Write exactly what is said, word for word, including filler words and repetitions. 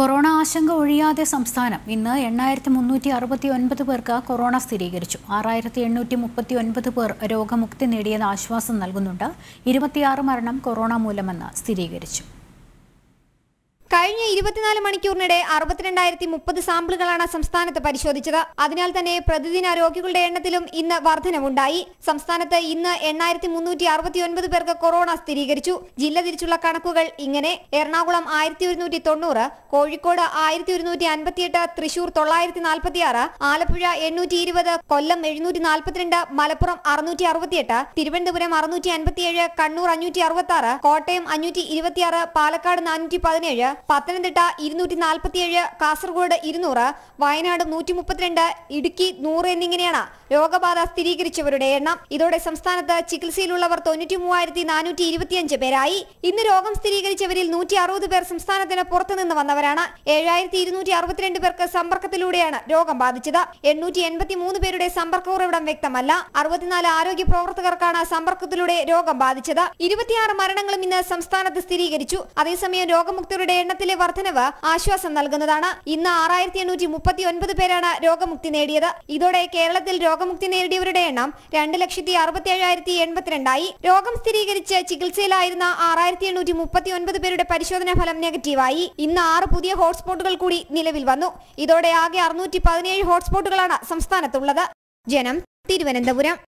Corona ആശങ്ക ഒഴിയാതെ സംസ്ഥാനം ഇന്ന് എണ്ണായിരത്തി മുന്നൂറ്റി അറുപത്തിയൊൻപത് പേർക്ക് കൊറോണ സ്ഥിരീകരിച്ചു. ആറായിരത്തി എണ്ണൂറ്റി മുപ്പത്തിയൊൻപത് പേർ രോഗമുക്തി നേടിയെന്ന ആശ്വാസം നൽകുന്നുണ്ട്. ഇരുപത്തിയാറ് മരണം കൊറോണ മൂലമെന്ന് സ്ഥിരീകരിച്ചു. കഴിഞ്ഞ ഇരുപത്തിനാല് മണിക്കൂറിനിടെ അറുപത്തിരണ്ടായിരത്തി മുപ്പത് സാമ്പിളുകളാണ് സംസ്ഥാനത്ത് പരിശോധിച്ചത്. അതിനാൽ തന്നെ പ്രതിദിന രോഗികളുടെ എണ്ണത്തിലും ഇന്ന് വർധനവുണ്ടായി. സംസ്ഥാനത്ത് ഇന്ന് എണ്ണായിരത്തി മുന്നൂറ്റി അറുപത്തിയൊൻപത് പേർക്ക് കൊറോണ സ്ഥിരീകരിച്ചു. ജില്ല തിരിച്ചുള്ള കണക്കുകൾ ഇങ്ങനെ: എറണാകുളം ആയിരത്തി ഒരുന്നൂറ്റി തൊണ്ണൂറ്, കോഴിക്കോട് ആയിരത്തി ഒരുന്നൂറ്റി അൻപത്തിയെട്ട്, തൃശൂർ തൊള്ളായിരത്തി നാൽപ്പത്തിയാറ്, ആലപ്പുഴ എണ്ണൂറ്റി ഇരുപത്, കൊല്ലം എഴുന്നൂറ്റി നാൽപ്പത്തിരണ്ട്, മലപ്പുറം അറുന്നൂറ്റി അറുപത്തിയെട്ട്, തിരുവനന്തപുരം അറുന്നൂറ്റി അൻപത്തിയേഴ്, കണ്ണൂർ അഞ്ഞൂറ്റി അറുപത്തിയാറ്, കോട്ടയം അഞ്ഞൂറ്റി ഇരുപത്തിയാറ്, പാലക്കാട് നാനൂറ്റി പതിനേഴ്, പത്തനംതിട്ട ഇരുന്നൂറ്റി നാൽപ്പത്തിയേഴ്, കാസർഗോഡ് ഇരുന്നൂറ്, വയനാട് നൂറ്റി മുപ്പത്തിരണ്ട്, ഇടുക്കി നൂറ് എന്നിങ്ങനെയാണ് രോഗബാധ സ്ഥിരീകരിച്ചവരുടെ എണ്ണം. ഇതോടെ സംസ്ഥാനത്ത് ചികിത്സയിലുള്ളവർ തൊണ്ണൂറ്റി മൂവായിരത്തി നാനൂറ്റി ഇരുപത്തിയഞ്ച് പേരായി. ഇന്ന് രോഗം സ്ഥിരീകരിച്ചവരിൽ നൂറ്റി അറുപത് പേർ സംസ്ഥാനത്തിന് പുറത്തുനിന്ന് വന്നവരാണ്. ഏഴായിരത്തി ഇരുന്നൂറ്റി അറുപത്തിരണ്ട് പേർക്ക് സമ്പർക്കത്തിലൂടെയാണ് രോഗം ബാധിച്ചത്. എണ്ണൂറ്റി എൺപത്തി മൂന്ന് പേരുടെ സമ്പർക്ക ഉറവിടം വ്യക്തമല്ല. അറുപത്തിനാല് ആരോഗ്യ പ്രവർത്തകർക്കാണ് സമ്പർക്കത്തിലൂടെ രോഗം ബാധിച്ചത്. ഇരുപത്തിയാറ് മരണങ്ങളും ഇന്ന് സംസ്ഥാനത്ത് സ്ഥിരീകരിച്ചു. അതേസമയം രോഗമുക്തരുടെ എണ്ണത്തിലെ വർധനവ് ആശ്വാസം നൽകുന്നതാണ്. ഇന്ന് ആറായിരത്തി എണ്ണൂറ്റി മുപ്പത്തി ഒൻപത് പേരാണ് രോഗമുക്തി നേടിയത്. ഇതോടെ കേരളത്തിൽ രോഗമുക്തി നേടിയവരുടെ എണ്ണം രണ്ട് ലക്ഷത്തി അറുപത്തി ഏഴായിരത്തി എൺപത്തിരണ്ടായി. രോഗം സ്ഥിരീകരിച്ച് ചികിത്സയിലായിരുന്ന ആറായിരത്തി എണ്ണൂറ്റി മുപ്പത്തി ഒൻപത് പേരുടെ പരിശോധനാ ഫലം നെഗറ്റീവായി. ഇന്ന് ആറ് പുതിയ ഹോട്ട്സ്പോട്ടുകൾ കൂടി നിലവിൽ വന്നു. ഇതോടെ ആകെ അറുന്നൂറ്റി പതിനേഴ് ഹോട്ട്സ്പോട്ടുകളാണ് സംസ്ഥാനത്തുള്ളത്. ജനം, തിരുവനന്തപുരം.